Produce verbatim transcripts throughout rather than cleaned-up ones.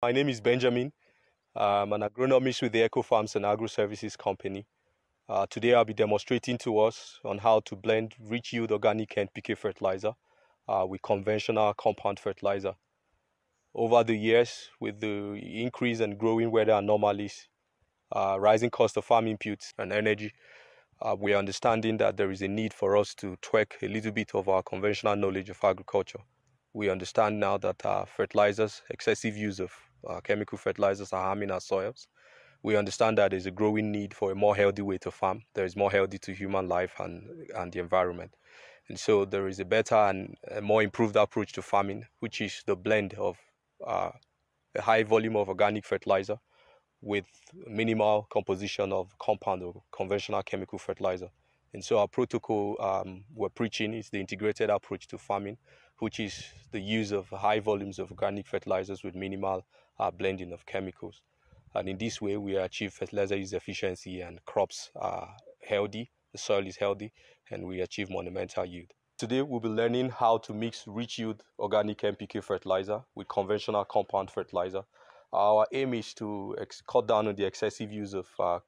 My name is Benjamin. I'm an agronomist with the Eco Farms and Agro Services Company. Uh, today I'll be demonstrating to us on how to blend Richyield organic N P K fertilizer uh, with conventional compound fertilizer. Over the years, with the increase and in growing weather anomalies, uh, rising cost of farm inputs and energy, uh, we are understanding that there is a need for us to tweak a little bit of our conventional knowledge of agriculture. We understand now that our fertilizers, excessive use of Uh, chemical fertilizers are harming our soils. We understand that there's a growing need for a more healthy way to farm. There is more healthy to human life and, and the environment. And so there is a better and a more improved approach to farming, which is the blend of uh, a high volume of organic fertilizer with minimal composition of compound or conventional chemical fertilizer. And so our protocol um, we're preaching is the integrated approach to farming, which is the use of high volumes of organic fertilizers with minimal uh, blending of chemicals. And in this way, we achieve fertilizer use efficiency and crops are healthy, the soil is healthy, and we achieve monumental yield. Today, we'll be learning how to mix Richyield organic N P K fertilizer with conventional compound fertilizer. Our aim is to cut down on the excessive use of uh,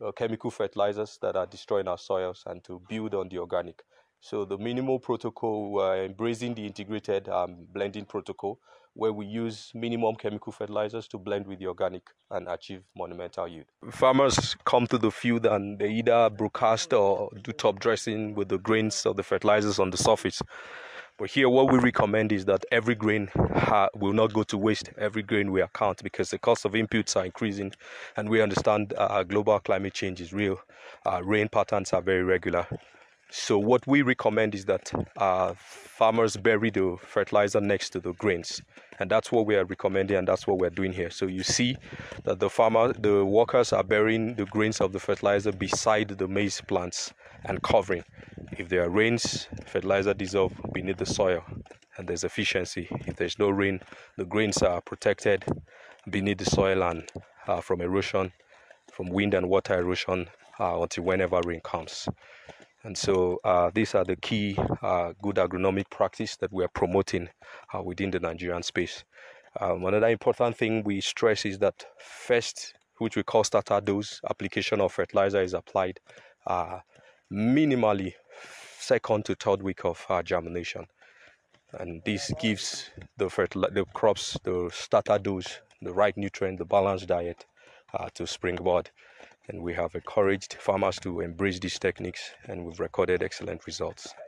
Uh, chemical fertilizers that are destroying our soils and to build on the organic. So the minimal protocol, we are embracing the integrated um, blending protocol where we use minimum chemical fertilizers to blend with the organic and achieve monumental yield. Farmers come to the field and they either broadcast or do top dressing with the grains of the fertilizers on the surface. But here what we recommend is that every grain ha will not go to waste. Every grain we account because the cost of inputs are increasing and we understand uh, global climate change is real. Uh, rain patterns are very regular. So what we recommend is that uh, farmers bury the fertilizer next to the grains. And that's what we are recommending and that's what we're doing here. So you see that the farmer, the workers are burying the grains of the fertilizer beside the maize plants and covering. If there are rains, fertilizer dissolves beneath the soil and there's efficiency. If there's no rain, the grains are protected beneath the soil and uh, from erosion, from wind and water erosion uh, until whenever rain comes. And so uh, these are the key uh, good agronomic practice that we are promoting uh, within the Nigerian space. Um, another important thing we stress is that first, which we call starter dose, application of fertilizer is applied uh, minimally second to third week of uh, germination. And this gives the, the crops, the starter dose, the right nutrient, the balanced diet uh, to springboard. And we have encouraged farmers to embrace these techniques and we've recorded excellent results.